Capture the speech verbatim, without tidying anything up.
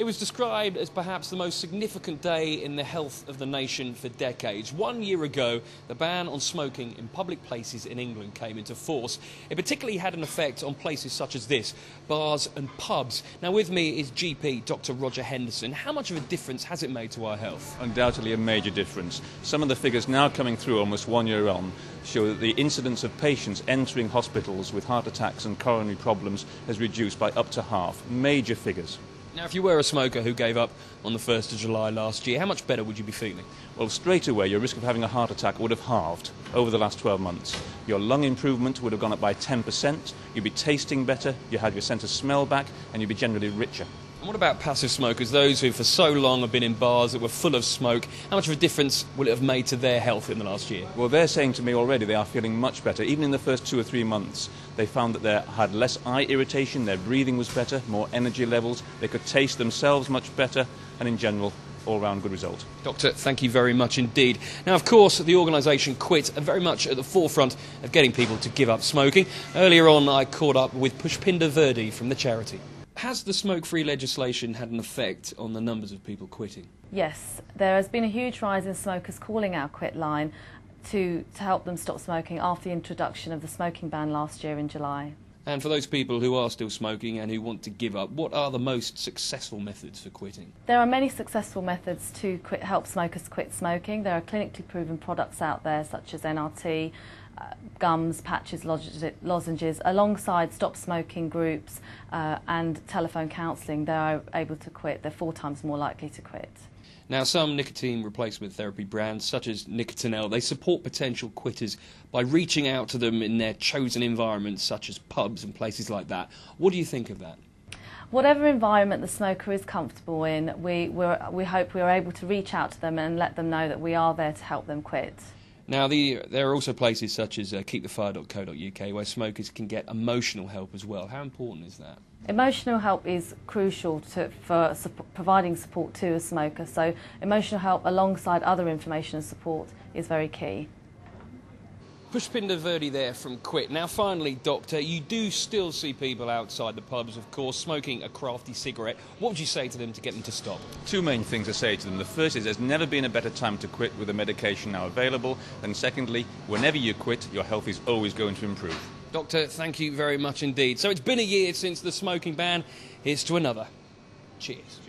It was described as perhaps the most significant day in the health of the nation for decades. One year ago, the ban on smoking in public places in England came into force. It particularly had an effect on places such as this, bars and pubs. Now with me is G P Doctor Roger Henderson. How much of a difference has it made to our health? Undoubtedly a major difference. Some of the figures now coming through almost one year on show that the incidence of patients entering hospitals with heart attacks and coronary problems has reduced by up to half. Major figures. Now, if you were a smoker who gave up on the first of July last year, how much better would you be feeling? Well, straight away, your risk of having a heart attack would have halved over the last twelve months. Your lung improvement would have gone up by ten percent, you'd be tasting better, you had your sense of smell back, and you'd be generally richer. And what about passive smokers, those who for so long have been in bars that were full of smoke? How much of a difference will it have made to their health in the last year? Well, they're saying to me already they are feeling much better. Even in the first two or three months, they found that they had less eye irritation, their breathing was better, more energy levels, they could taste themselves much better, and in general, all-round good result. Doctor, thank you very much indeed. Now, of course, the organisation QUIT are very much at the forefront of getting people to give up smoking. Earlier on, I caught up with Pushpinder Verdi from the charity. Has the smoke-free legislation had an effect on the numbers of people quitting? Yes, there has been a huge rise in smokers calling our QUIT line to, to help them stop smoking after the introduction of the smoking ban last year in July. And for those people who are still smoking and who want to give up, what are the most successful methods for quitting? There are many successful methods to quit, help smokers quit smoking. There are clinically proven products out there such as N R T, uh, gums, patches, lozenges, alongside stop smoking groups uh, and telephone counselling. They are able to quit. They're four times more likely to quit. Now, some nicotine replacement therapy brands, such as Nicotinel, they support potential quitters by reaching out to them in their chosen environments, such as pubs and places like that. What do you think of that? Whatever environment the smoker is comfortable in, we, we're, we hope we are able to reach out to them and let them know that we are there to help them quit. Now, the, there are also places such as uh, keep the fire dot co dot U K where smokers can get emotional help as well. How important is that? Emotional help is crucial to, for su providing support to a smoker, so emotional help alongside other information and support is very key. Pushpinder Verdi there from QUIT. Now finally, Doctor, you do still see people outside the pubs, of course, smoking a crafty cigarette. What would you say to them to get them to stop? Two main things I say to them. The first is there's never been a better time to quit with the medication now available. And secondly, whenever you quit, your health is always going to improve. Doctor, thank you very much indeed. So it's been a year since the smoking ban. Here's to another. Cheers.